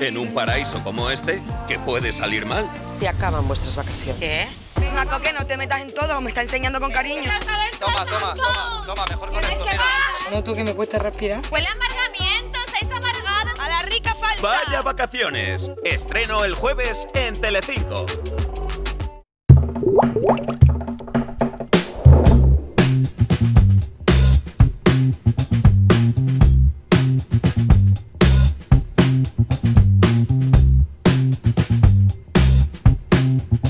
En un paraíso como este, ¿qué puede salir mal? Se acaban vuestras vacaciones. ¿Qué? Maco, que no te metas en todo, me está enseñando con cariño. Toma, mejor con esto, mira. No, tú que me cuesta respirar. Huele a amargamiento, estáis amargados. A la rica falta. ¡Vaya vacaciones! Estreno el jueves en Telecinco.